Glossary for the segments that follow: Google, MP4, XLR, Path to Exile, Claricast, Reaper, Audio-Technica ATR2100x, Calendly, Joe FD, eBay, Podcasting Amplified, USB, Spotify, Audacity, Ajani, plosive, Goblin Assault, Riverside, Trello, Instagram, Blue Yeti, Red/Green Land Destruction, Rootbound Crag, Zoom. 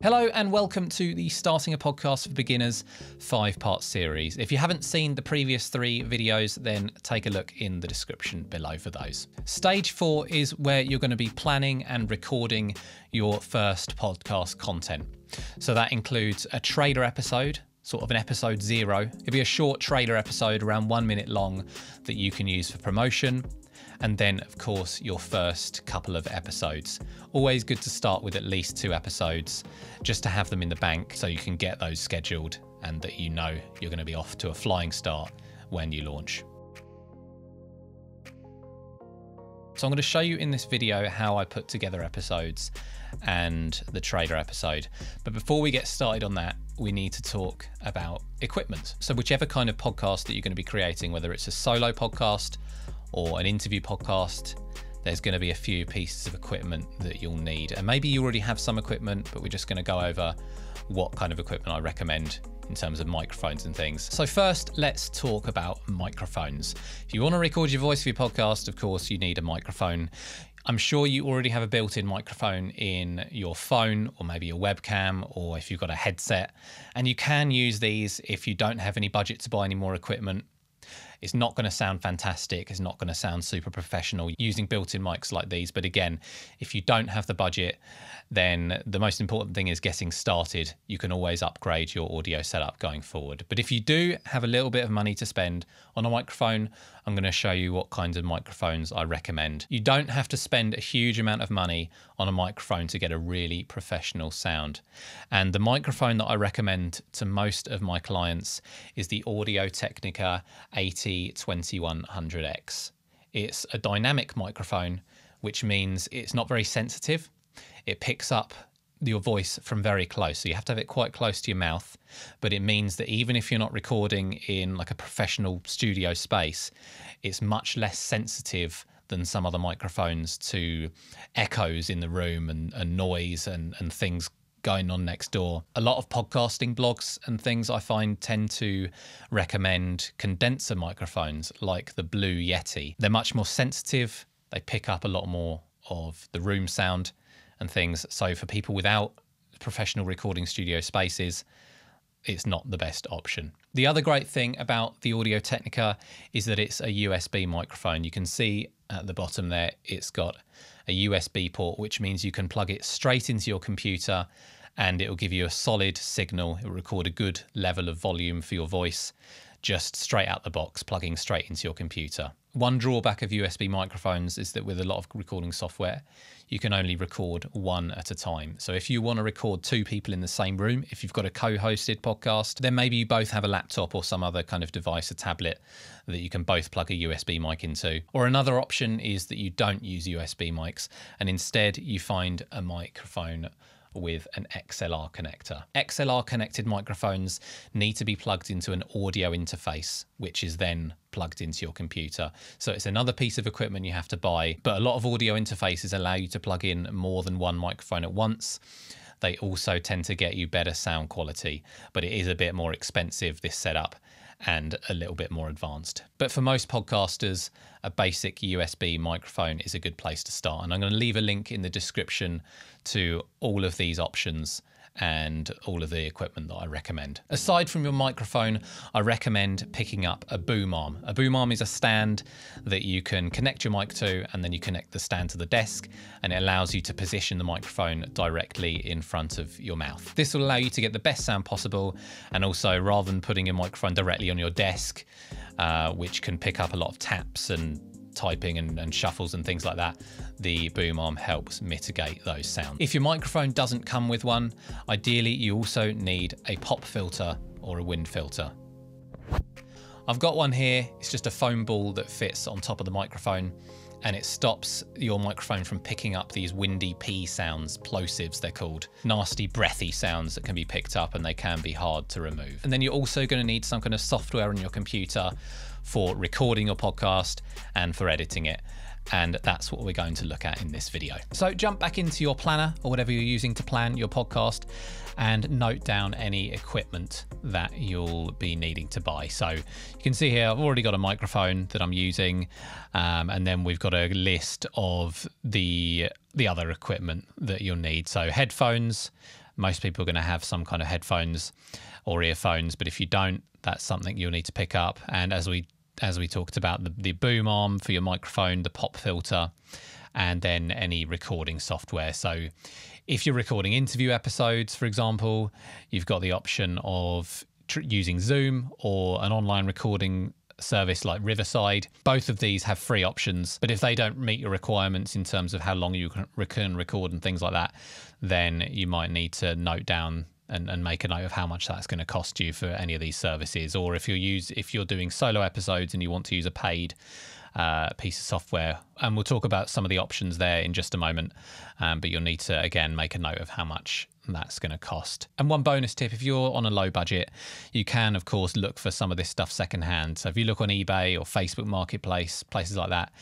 Hello and welcome to the Starting a Podcast for Beginners 5-part series. If you haven't seen the previous 3 videos, then take a look in the description below for those. Stage 4 is where you're going to be planning and recording your first podcast content. So that includes a trailer episode, sort of an episode 0. It'll be a short trailer episode around 1 minute long that you can use for promotion. And then of course, your first couple of episodes. Always good to start with at least 2 episodes just to have them in the bank so you can get those scheduled and that you know you're going to be off to a flying start when you launch. So I'm going to show you in this video how I put together episodes and the trailer episode. But before we get started on that, we need to talk about equipment. So whichever kind of podcast that you're going to be creating, whether it's a solo podcast or an interview podcast, there's going to be a few pieces of equipment that you'll need. And maybe you already have some equipment, but we're just going to go over what kind of equipment I recommend in terms of microphones and things. So first, let's talk about microphones. If you want to record your voice for your podcast, of course, you need a microphone. I'm sure you already have a built-in microphone in your phone or maybe your webcam, or if you've got a headset, and you can use these if you don't have any budget to buy any more equipment. It's not going to sound fantastic. It's not going to sound super professional using built-in mics like these. But again, if you don't have the budget, then the most important thing is getting started. You can always upgrade your audio setup going forward. But if you do have a little bit of money to spend on a microphone, I'm going to show you what kinds of microphones I recommend. You don't have to spend a huge amount of money on a microphone to get a really professional sound. And the microphone that I recommend to most of my clients is the Audio-Technica AT2100x. It's a dynamic microphone, which means it's not very sensitive. It picks up your voice from very close. So you have to have it quite close to your mouth, but it means that even if you're not recording in like a professional studio space, it's much less sensitive than some other microphones to echoes in the room and noise and things going on next door. A lot of podcasting blogs and things I find tend to recommend condenser microphones like the Blue Yeti. They're much more sensitive. They pick up a lot more of the room sound and things. So for people without professional recording studio spaces, it's not the best option. The other great thing about the Audio-Technica is that it's a USB microphone. You can see at the bottom there, it's got a USB port, which means you can plug it straight into your computer and it will give you a solid signal. It will record a good level of volume for your voice, just straight out the box, plugging straight into your computer. One drawback of USB microphones is that with a lot of recording software, you can only record one at a time. So if you want to record 2 people in the same room, if you've got a co-hosted podcast, then maybe you both have a laptop or some other kind of device, a tablet that you can both plug a USB mic into. Or another option is that you don't use USB mics and instead you find a microphone with an XLR connector. XLR connected microphones need to be plugged into an audio interface, which is then plugged into your computer. So it's another piece of equipment you have to buy, but a lot of audio interfaces allow you to plug in more than one microphone at once. They also tend to get you better sound quality, but it is a bit more expensive, this setup, and a little bit more advanced. But for most podcasters, a basic USB microphone is a good place to start. And I'm going to leave a link in the description to all of these options and all of the equipment that I recommend. Aside from your microphone, I recommend picking up a boom arm. A boom arm is a stand that you can connect your mic to, and then you connect the stand to the desk, and it allows you to position the microphone directly in front of your mouth. This will allow you to get the best sound possible, and also rather than putting your microphone directly on your desk, which can pick up a lot of taps and typing and shuffles and things like that, the boom arm helps mitigate those sounds. If your microphone doesn't come with one, ideally you also need a pop filter or a wind filter. I've got one here. It's just a foam ball that fits on top of the microphone, and it stops your microphone from picking up these windy P sounds, plosives they're called, nasty breathy sounds that can be picked up and they can be hard to remove. And then you're also going to need some kind of software on your computer for recording your podcast and for editing it. And that's what we're going to look at in this video. So jump back into your planner or whatever you're using to plan your podcast and note down any equipment that you'll be needing to buy. So you can see here, I've already got a microphone that I'm using. And then we've got a list of the other equipment that you'll need. So headphones, Most people are going to have some kind of headphones or earphones, but if you don't, that's something you'll need to pick up. And as we talked about, the boom arm for your microphone, the pop filter, and then any recording software. So if you're recording interview episodes, for example, you've got the option of using Zoom or an online recording service like Riverside. Both of these have free options, but if they don't meet your requirements in terms of how long you can record and things like that, then you might need to note down and make a note of how much that's going to cost you for any of these services. Or if you're doing solo episodes and you want to use a paid piece of software, and we'll talk about some of the options there in just a moment, but you'll need to again make a note of how much that's going to cost. And one bonus tip, if you're on a low budget, you can of course look for some of this stuff secondhand. So if you look on eBay or Facebook Marketplace, places like that,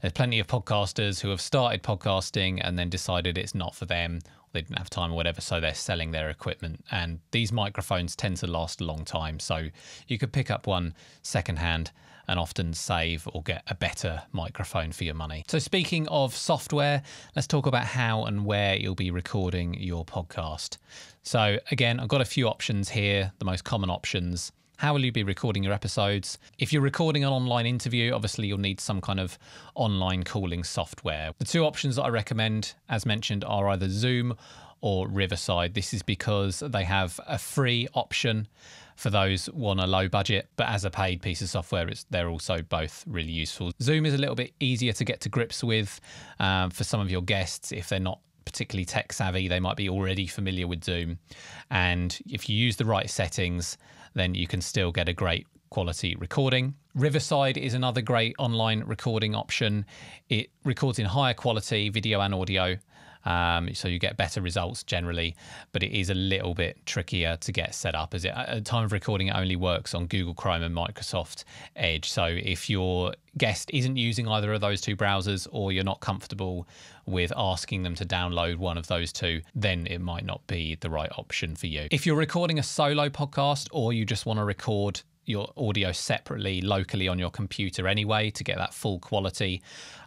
there's plenty of podcasters who have started podcasting and then decided it's not for them, or they didn't have time or whatever, so they're selling their equipment. And these microphones tend to last a long time, so you could pick up one secondhand and often save or get a better microphone for your money. So speaking of software, let's talk about how and where you'll be recording your podcast. So again, I've got a few options here, the most common options. How will you be recording your episodes? If you're recording an online interview, obviously you'll need some kind of online calling software. The two options that I recommend, as mentioned, are either Zoom or Riverside. This is because they have a free option for those on a low budget, but as a paid piece of software, they're also both really useful. Zoom is a little bit easier to get to grips with for some of your guests. If they're not particularly tech savvy, they might be already familiar with Zoom. And if you use the right settings, then you can still get a great quality recording. Riverside is another great online recording option. It records in higher quality video and audio, so you get better results generally, but it is a little bit trickier to get set up, as it, at the time of recording, it only works on Google Chrome and Microsoft Edge. So if your guest isn't using either of those two browsers, or you're not comfortable with asking them to download one of those two, then it might not be the right option for you. If you're recording a solo podcast, or you just want to record your audio separately locally on your computer anyway to get that full quality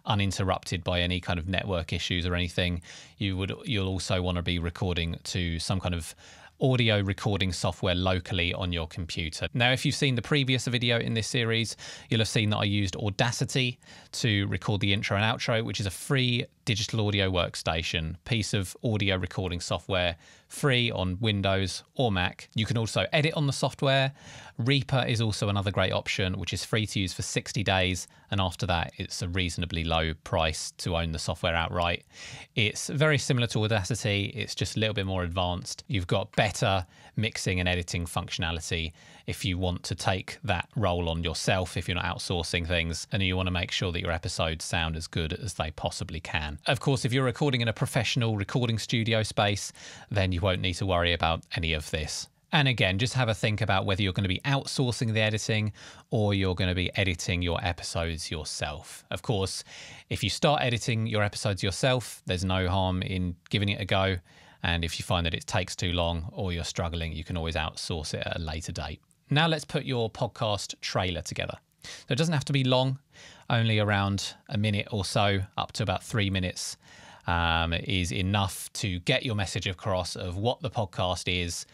uninterrupted by any kind of network issues or anything, you'll also want to be recording to some kind of audio recording software locally on your computer. Now, if you've seen the previous video in this series, you'll have seen that I used Audacity to record the intro and outro, which is a free digital audio workstation, piece of audio recording software, free on Windows or Mac. You can also edit on the software. Reaper is also another great option, which is free to use for 60 days. And after that, it's a reasonably low price to own the software outright. It's very similar to Audacity. It's just a little bit more advanced. You've got better mixing and editing functionality if you want to take that role on yourself, if you're not outsourcing things, and you want to make sure that your episodes sound as good as they possibly can. Of course, if you're recording in a professional recording studio space, then you won't need to worry about any of this. And again, just have a think about whether you're going to be outsourcing the editing or you're going to be editing your episodes yourself. Of course, if you start editing your episodes yourself, there's no harm in giving it a go. And if you find that it takes too long or you're struggling, you can always outsource it at a later date. Now let's put your podcast trailer together. So it doesn't have to be long, only around a minute or so, up to about 3 minutes is enough to get your message across of what the podcast is,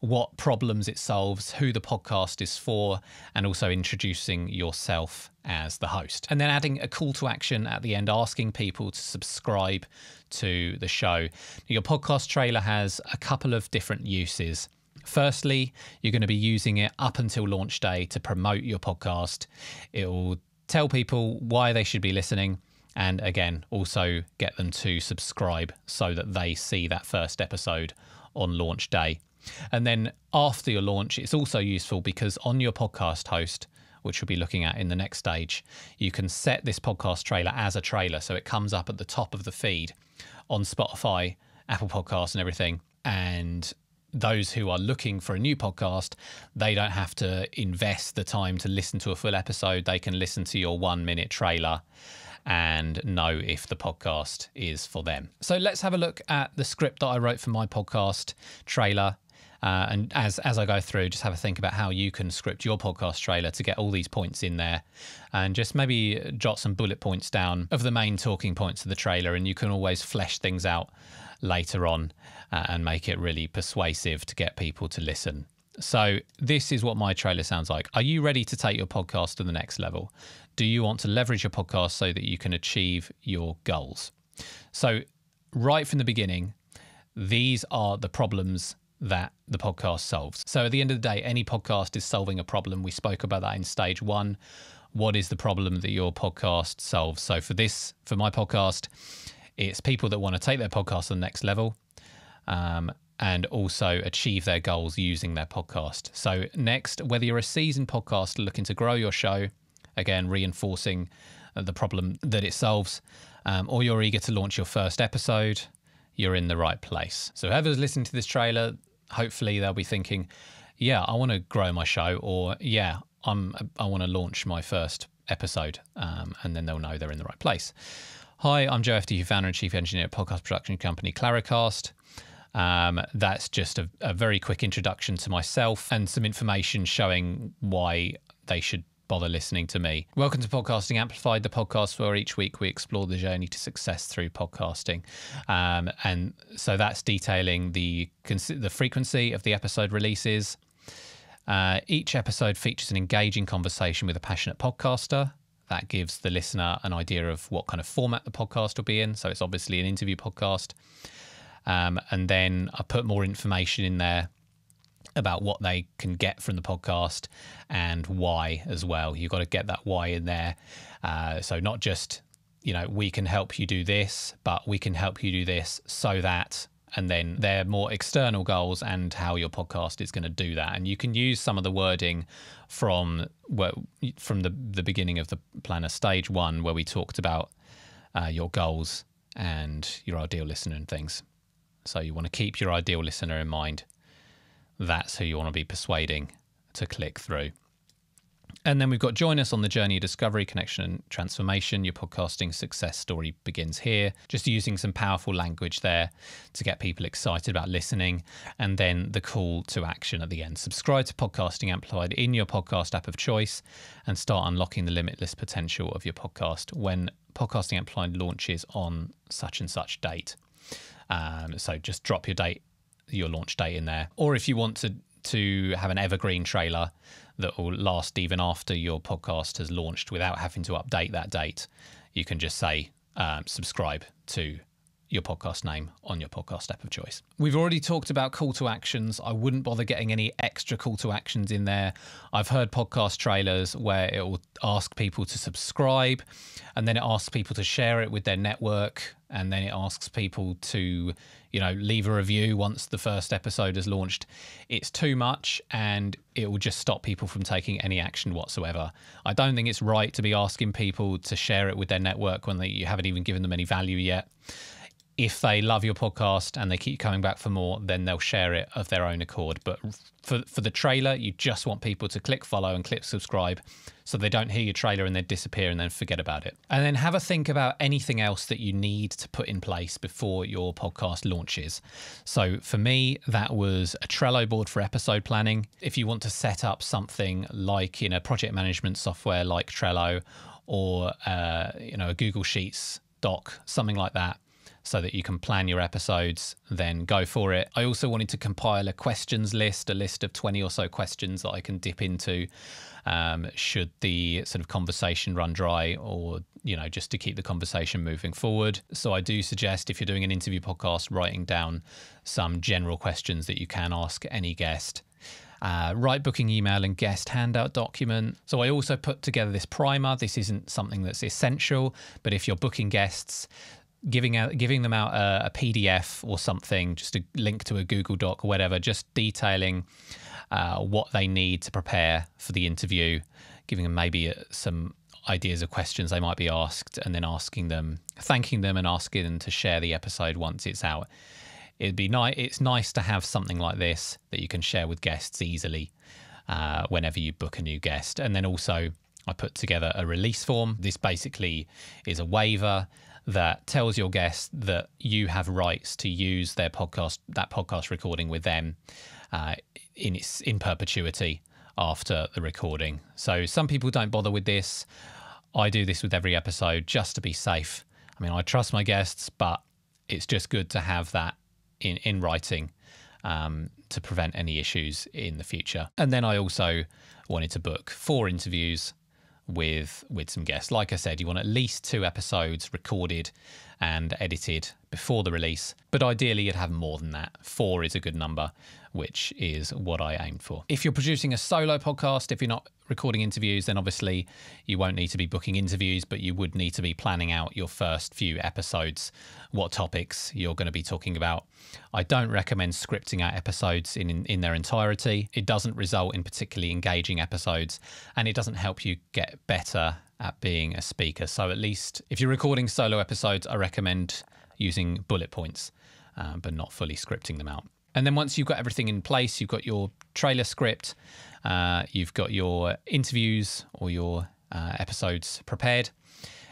what problems it solves, who the podcast is for, and also introducing yourself as the host. And then adding a call to action at the end, asking people to subscribe to the show. Your podcast trailer has a couple of different uses. Firstly, you're going to be using it up until launch day to promote your podcast. It will tell people why they should be listening, and again, also get them to subscribe so that they see that first episode on launch day. And then after your launch, it's also useful because on your podcast host, which we'll be looking at in the next stage, you can set this podcast trailer as a trailer. So it comes up at the top of the feed on Spotify, Apple Podcasts and everything. And those who are looking for a new podcast, they don't have to invest the time to listen to a full episode. They can listen to your 1 minute trailer and know if the podcast is for them. So let's have a look at the script that I wrote for my podcast trailer. And as I go through, just have a think about how you can script your podcast trailer to get all these points in there, and just maybe jot some bullet points down of the main talking points of the trailer, and you can always flesh things out later on and make it really persuasive to get people to listen. So this is what my trailer sounds like. Are you ready to take your podcast to the next level? Do you want to leverage your podcast so that you can achieve your goals? So right from the beginning, these are the problems that the podcast solves. So at the end of the day, any podcast is solving a problem. We spoke about that in stage one. What is the problem that your podcast solves? So for this, for my podcast, it's people that want to take their podcast to the next level, and also achieve their goals using their podcast. So next, whether you're a seasoned podcaster looking to grow your show, again, reinforcing the problem that it solves, or you're eager to launch your first episode, you're in the right place. So whoever's listening to this trailer, hopefully they'll be thinking, yeah, I want to grow my show, or yeah, I want to launch my first episode, and then they'll know they're in the right place. Hi, I'm Joe FD, founder and chief engineer at podcast production company Claricast. That's just a very quick introduction to myself and some information showing why they should bother listening to me. Welcome to Podcasting Amplified, the podcast where each week we explore the journey to success through podcasting. And so that's detailing the frequency of the episode releases. Each episode features an engaging conversation with a passionate podcaster. That gives the listener an idea of what kind of format the podcast will be in. So it's obviously an interview podcast. And then I put more information in there about what they can get from the podcast and why as well. You've got to get that why in there. So not just, you know, we can help you do this, but we can help you do this so that, and then they're more external goals and how your podcast is going to do that. And you can use some of the wording from the beginning of the planner, stage one, where we talked about your goals and your ideal listener and things. So you want to keep your ideal listener in mind. That's who you want to be persuading to click through. And then we've got join us on the journey of discovery, connection and transformation. Your podcasting success story begins here. Just using some powerful language there to get people excited about listening. And then the call to action at the end. Subscribe to Podcasting Amplified in your podcast app of choice and start unlocking the limitless potential of your podcast when Podcasting Amplified launches on such and such date. So just drop your date, your launch date in there. Or if you want to have an evergreen trailer that will last even after your podcast has launched without having to update that date, you can just say subscribe to your podcast name on your podcast app of choice. We've already talked about call to actions. I wouldn't bother getting any extra call to actions in there. I've heard podcast trailers where it will ask people to subscribe, and then it asks people to share it with their network, and then it asks people to, you know, leave a review once the first episode is launched. It's too much, and it will just stop people from taking any action whatsoever. I don't think it's right to be asking people to share it with their network when you haven't even given them any value yet. If they love your podcast and they keep coming back for more, then they'll share it of their own accord. But for the trailer, you just want people to click follow and click subscribe so they don't hear your trailer and then disappear and then forget about it. And then have a think about anything else that you need to put in place before your podcast launches. So for me, that was a Trello board for episode planning. If you want to set up something like in a project management software like Trello or you know, a Google Sheets doc, something like that, so that you can plan your episodes, then go for it. I also wanted to compile a questions list, a list of 20 or so questions that I can dip into should the sort of conversation run dry, or, you know, just to keep the conversation moving forward. So I do suggest, if you're doing an interview podcast, writing down some general questions that you can ask any guest. Write booking email and guest handout document. So I also put together this primer. This isn't something that's essential, but if you're booking guests, giving them out a PDF or something, just a link to a Google Doc or whatever, just detailing what they need to prepare for the interview, giving them maybe some ideas of questions they might be asked, and then thanking them and asking them to share the episode once it's out. It'd be nice. It's nice to have something like this that you can share with guests easily whenever you book a new guest. And then also I put together a release form. This basically is a waiver that tells your guest that you have rights to use their podcast, that podcast recording with them in perpetuity after the recording. So some people don't bother with this. I do this with every episode just to be safe. I mean, I trust my guests, but it's just good to have that in writing to prevent any issues in the future. And then I also wanted to book 4 interviews with some guests. Like I said, you want at least 2 episodes recorded and edited before the release, but ideally you'd have more than that. 4 is a good number, which is what I aim for. If you're producing a solo podcast, if you're not recording interviews, then obviously you won't need to be booking interviews, but you would need to be planning out your first few episodes, what topics you're going to be talking about. I don't recommend scripting out episodes in their entirety. It doesn't result in particularly engaging episodes, and it doesn't help you get better at being a speaker. So at least if you're recording solo episodes, I recommend using bullet points, but not fully scripting them out. And then once you've got everything in place, you've got your trailer script, you've got your interviews or your episodes prepared,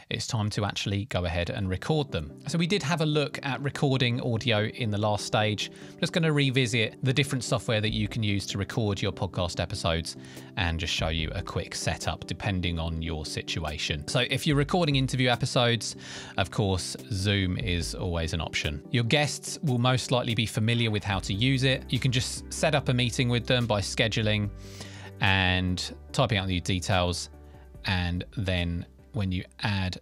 it's time to actually go ahead and record them. So we did have a look at recording audio in the last stage. I'm just going to revisit the different software that you can use to record your podcast episodes and just show you a quick setup depending on your situation. So if you're recording interview episodes, of course, Zoom is always an option. Your guests will most likely be familiar with how to use it. You can just set up a meeting with them by scheduling and typing out the details, and then when you add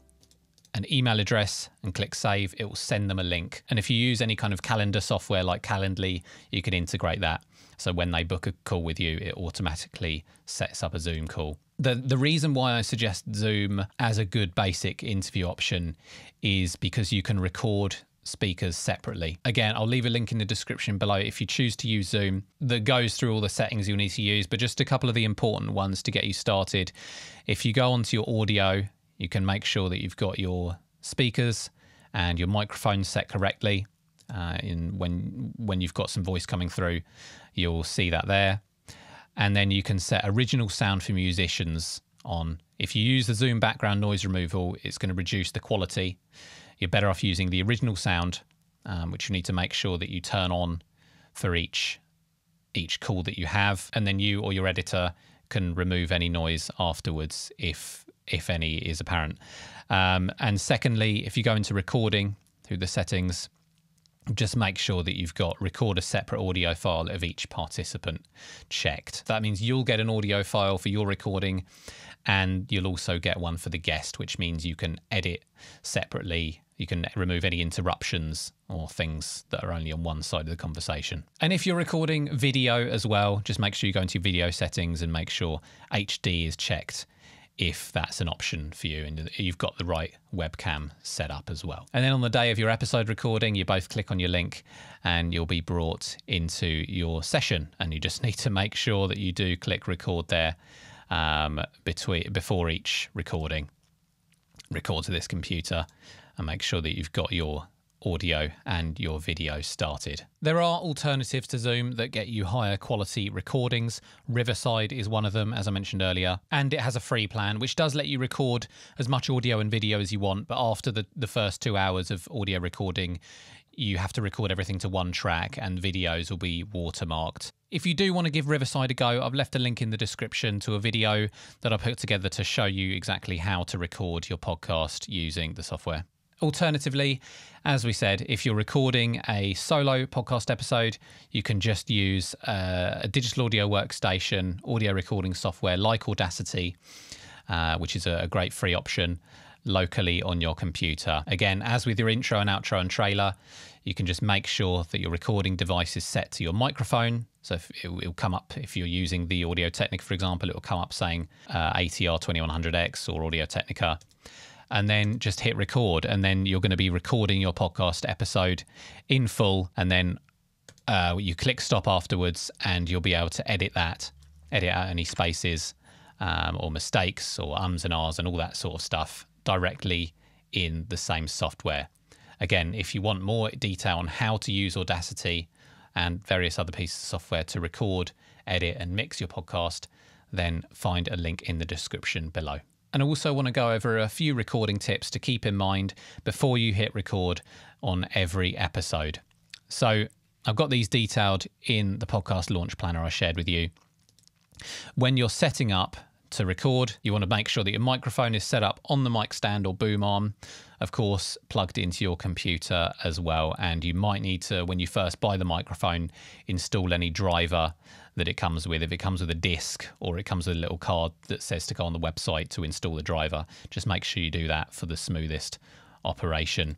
an email address and click save, it will send them a link. And if you use any kind of calendar software like Calendly, you can integrate that. So when they book a call with you, it automatically sets up a Zoom call. The reason why I suggest Zoom as a good basic interview option is because you can record speakers separately. Again, I'll leave a link in the description below if you choose to use Zoom that goes through all the settings you'll need to use, but just a couple of the important ones to get you started. If you go onto your audio, you can make sure that you've got your speakers and your microphone set correctly. When you've got some voice coming through, you'll see that there. And then you can set original sound for musicians on. If you use the Zoom background noise removal, it's going to reduce the quality. You're better off using the original sound, which you need to make sure that you turn on for each call that you have. And then you or your editor can remove any noise afterwards if any is apparent. And secondly, if you go into recording through the settings, just make sure that you've got record a separate audio file of each participant checked. That means you'll get an audio file for your recording, and you'll also get one for the guest, which means you can edit separately. You can remove any interruptions or things that are only on one side of the conversation. And if you're recording video as well, just make sure you go into your video settings and make sure HD is checked if that's an option for you and you've got the right webcam set up as well. And then on the day of your episode recording, you both click on your link and you'll be brought into your session, and you just need to make sure that you do click record there before each recording. Record to this computer and make sure that you've got your audio and your video started. There are alternatives to Zoom that get you higher quality recordings. Riverside is one of them, as I mentioned earlier, and it has a free plan, which does let you record as much audio and video as you want. But after the first 2 hours of audio recording, you have to record everything to one track, and videos will be watermarked. If you do want to give Riverside a go, I've left a link in the description to a video that I put together to show you exactly how to record your podcast using the software. Alternatively, as we said, if you're recording a solo podcast episode, you can just use a digital audio workstation, audio recording software like Audacity, which is a great free option locally on your computer. Again, as with your intro and outro and trailer, you can just make sure that your recording device is set to your microphone. So it'll come up, if you're using the Audio-Technica, for example, it'll come up saying ATR2100x or Audio-Technica. And then just hit record, and then you're going to be recording your podcast episode in full, and then you click stop afterwards and you'll be able to edit out any spaces or mistakes or ums and ahs and all that sort of stuff directly in the same software. Again, if you want more detail on how to use Audacity and various other pieces of software to record, edit and mix your podcast, then find a link in the description below. And I also want to go over a few recording tips to keep in mind before you hit record on every episode. So I've got these detailed in the podcast launch planner I shared with you. When you're setting up to record, you want to make sure that your microphone is set up on the mic stand or boom arm, of course, plugged into your computer as well. And you might need to, when you first buy the microphone, install any driver that it comes with. If it comes with a disc or it comes with a little card that says to go on the website to install the driver, just make sure you do that for the smoothest operation.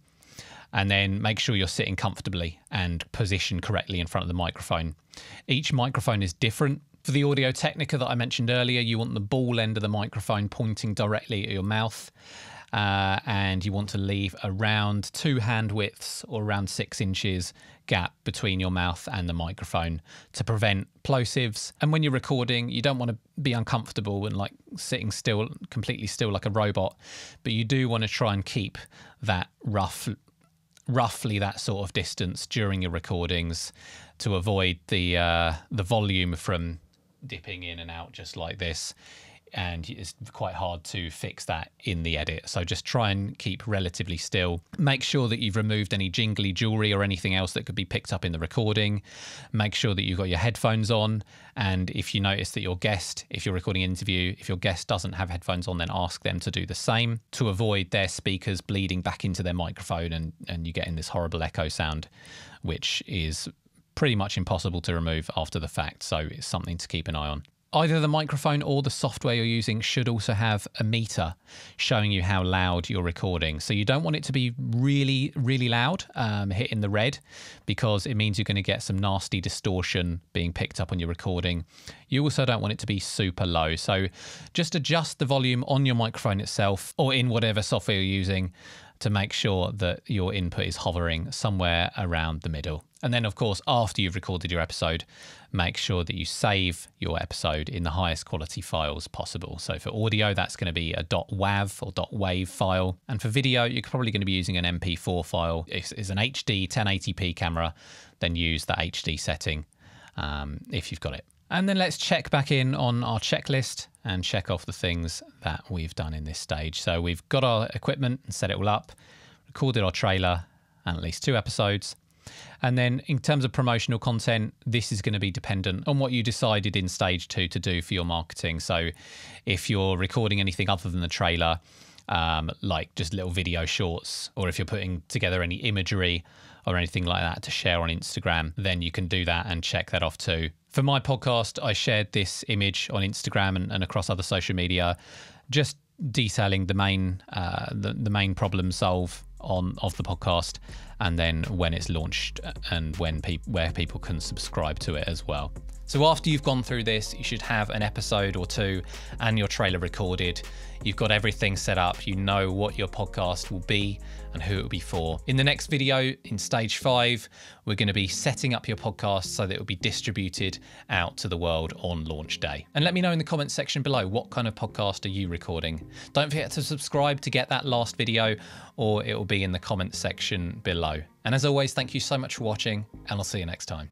And then make sure you're sitting comfortably and positioned correctly in front of the microphone. Each microphone is different. For the Audio-Technica that I mentioned earlier, you want the ball end of the microphone pointing directly at your mouth, and you want to leave around 2 hand widths or around 6 inches gap between your mouth and the microphone to prevent plosives. And when you're recording, you don't want to be uncomfortable and like sitting still, completely still like a robot, but you do want to try and keep that roughly that sort of distance during your recordings to avoid the volume from dipping in and out just like this, and it's quite hard to fix that in the edit. So just try and keep relatively still. Make sure that you've removed any jingly jewelry or anything else that could be picked up in the recording. Make sure that you've got your headphones on, and if you notice that your guest, if you're recording an interview, if your guest doesn't have headphones on, then ask them to do the same to avoid their speakers bleeding back into their microphone and you get in this horrible echo sound, which is pretty much impossible to remove after the fact, so it's something to keep an eye on. Either the microphone or the software you're using should also have a meter showing you how loud you're recording. So you don't want it to be really, really loud, hitting the red, because it means you're going to get some nasty distortion being picked up on your recording. You also don't want it to be super low. So just adjust the volume on your microphone itself or in whatever software you're using to make sure that your input is hovering somewhere around the middle. And then, of course, after you've recorded your episode, make sure that you save your episode in the highest quality files possible. So for audio, that's going to be a .wav or .wave file. And for video, you're probably going to be using an MP4 file. If it's an HD 1080p camera, then use the HD setting if you've got it. And then let's check back in on our checklist and check off the things that we've done in this stage. So we've got our equipment and set it all up, recorded our trailer and at least 2 episodes. And then in terms of promotional content, this is going to be dependent on what you decided in stage 2 to do for your marketing. So if you're recording anything other than the trailer, like just little video shorts, or if you're putting together any imagery or anything like that to share on Instagram, then you can do that and check that off too. For my podcast, I shared this image on Instagram and across other social media, just detailing the main problem solve of the podcast, and then when it's launched and where people can subscribe to it as well. So after you've gone through this, you should have an episode or 2 and your trailer recorded. You've got everything set up. You know what your podcast will be and who it will be for. In the next video, in stage 5, we're going to be setting up your podcast so that it will be distributed out to the world on launch day. And let me know in the comments section below, what kind of podcast are you recording? Don't forget to subscribe to get that last video, or it will be in the comments section below. And as always, thank you so much for watching, and I'll see you next time.